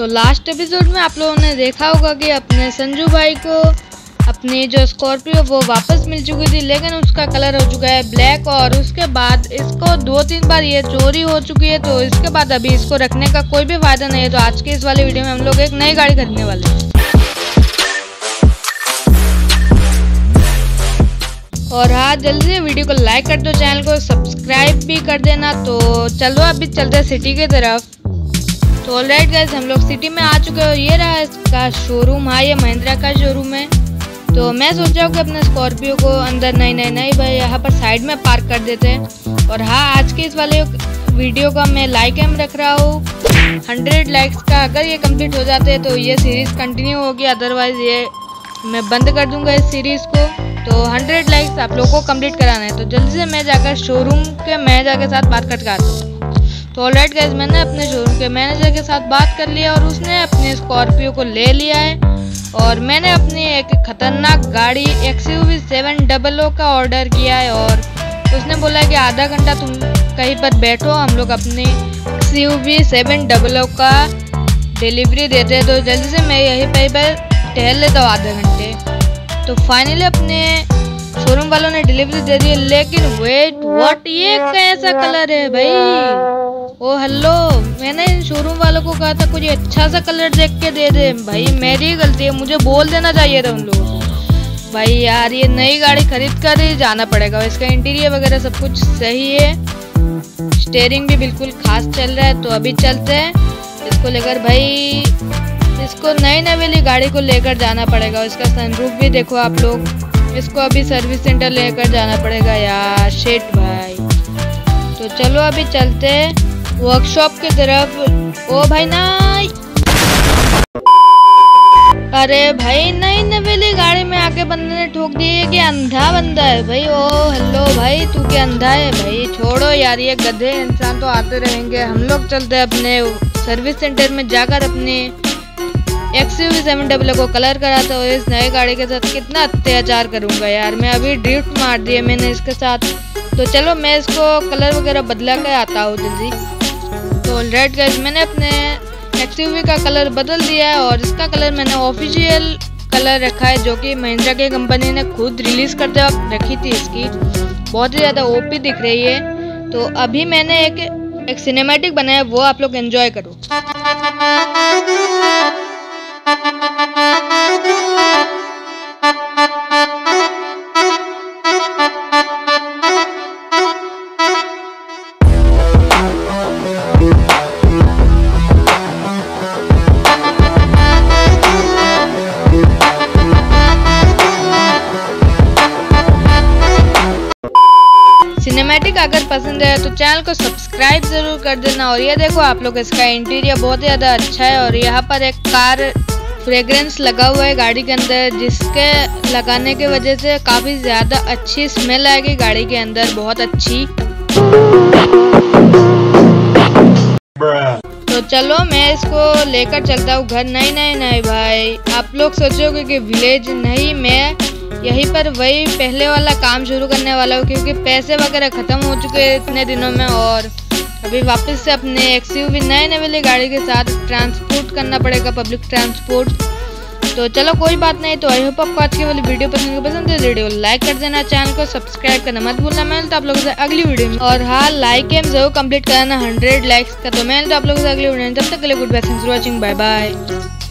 तो last episode में आप लोगों ने देखा होगा कि अपने संजू भाई को अपनी जो स्कॉर्पियो वो वापस मिल चुकी थी, लेकिन उसका कलर हो चुका है ब्लैक और उसके बाद इसको 2-3 बार ये चोरी हो चुकी है। तो इसके बाद अभी इसको रखने का कोई भी फायदा नहीं है। तो आज के इस वाले वीडियो में हम लोग एक नई गाड़ी खरीदने वाले हैं। और हाँ, जल्दी से वीडियो को लाइक कर दो, चैनल को सब्सक्राइब भी कर देना। तो चलो अभी चलते हैं सिटी की तरफ। तो ऑलराइट गाइस, हम लोग सिटी में आ चुके हैं और ये रहा इसका शोरूम। हाँ, ये महिंद्रा का शोरूम है। तो मैं सोच रहा हूँ कि अपने स्कॉर्पियो को अंदर नहीं भाई यहाँ पर साइड में पार्क कर देते हैं। और हाँ, आज के इस वाले वीडियो का मैं लाइक एम रख रहा हूँ 100 लाइक्स का। अगर ये कंप्लीट हो जाते हैं तो ये सीरीज़ कंटिन्यू होगी, अदरवाइज़ ये मैं बंद कर दूँगा इस सीरीज़ को। तो 100 लाइक्स आप लोग को कम्प्लीट कराना है। तो जल्दी से मैं जाकर शोरूम के मैनेजर के साथ बात करके आता हूँ। तो ऑलराइट गाइस, मैंने अपने शोरूम के मैनेजर के साथ बात कर लिया और उसने अपने स्कॉर्पियो को ले लिया है। और मैंने अपनी एक ख़तरनाक गाड़ी XUV700 का ऑर्डर किया है। और उसने बोला कि आधा घंटा तुम कहीं पर बैठो, हम लोग अपने XUV700 का डिलीवरी देते हैं। तो जल्दी से मैं यहीं पर टहल लेता हूँ आधा घंटे। तो फाइनली अपने शोरूम वालों ने डिलीवरी दे दी, लेकिन वेट व्हाट, ये कैसा कलर है भाई। ओ हेलो, मैंने इन शोरूम वालों को कहा था कुछ अच्छा सा कलर देख के दे दे। भाई मेरी गलती है, मुझे बोल देना चाहिए था उन लोगों को। भाई यार, ये नई गाड़ी खरीद कर ही जाना पड़ेगा। इसका इंटीरियर वगैरह सब कुछ सही है, स्टेयरिंग भी बिल्कुल खास चल रहा है। तो अभी चलते हैं इसको लेकर। भाई इसको नई वाली गाड़ी को लेकर जाना पड़ेगा। इसका सनरूफ भी देखो आप लोग। इसको अभी सर्विस सेंटर लेकर जाना पड़ेगा यार, शेट भाई। तो चलो अभी चलते हैं वर्कशॉप की तरफ। ओ भाई ना, अरे भाई नहीं नवेली गाड़ी में आके बंदे ने ठोक दी है कि अंधा बंदा है भाई। ओ हेलो भाई, तू क्या अंधा है भाई? छोड़ो यार, ये गधे इंसान तो आते रहेंगे। हम लोग चलते हैं अपने सर्विस सेंटर में, जाकर अपने XUV700 को कलर कराता हूँ। इस नए गाड़ी के साथ कितना अत्याचार करूँगा यार मैं। अभी ड्रिफ्ट मार दिया मैंने इसके साथ। तो चलो मैं इसको कलर वगैरह बदला कर आता हूँ जल्दी। तो ऑलराइट गाइस, मैंने अपने XUV का कलर बदल दिया है और इसका कलर मैंने ऑफिशियल कलर रखा है, जो कि महिंद्रा की कंपनी ने खुद रिलीज़ करते वक्त रखी थी। इसकी बहुत ही ज़्यादा OP दिख रही है। तो अभी मैंने एक सिनेमैटिक बनाया, वो आप लोग एंजॉय करो। सिनेमैटिक अगर पसंद है तो चैनल को सब्सक्राइब जरूर कर देना। और ये देखो आप लोग, इसका इंटीरियर बहुत ज़्यादा अच्छा है। और यहाँ पर एक कार फ्रेग्रेंस लगा हुआ है गाड़ी के अंदर, जिसके लगाने की वजह से काफ़ी ज़्यादा अच्छी स्मेल आएगी गाड़ी के अंदर, बहुत अच्छी। तो चलो मैं इसको लेकर चलता हूँ घर। नहीं भाई, आप लोग सोचोगे कि विलेज नहीं, मैं यहीं पर वही पहले वाला काम शुरू करने वाला हूँ, क्योंकि पैसे वगैरह ख़त्म हो चुके हैं इतने दिनों में। और अभी वापस से अपने XUV नए वाली गाड़ी के साथ ट्रांसपोर्ट करना पड़ेगा, पब्लिक ट्रांसपोर्ट। तो चलो कोई बात नहीं। तो आई होप आपको आज की वाली वीडियो पसंद है। वीडियो लाइक कर देना, चैनल को सब्सक्राइब करना मत भूलना। मैं मिलता हूं आप लोगों से अगली वीडियो में। और हाँ, लाइक एम जरूर कंप्लीट कराना 100 लाइक्स का। तो मैं मिलता हूं आप लोगों से अगली वीडियो में। तब तक के लिए good bye, thanks for watching, bye bye.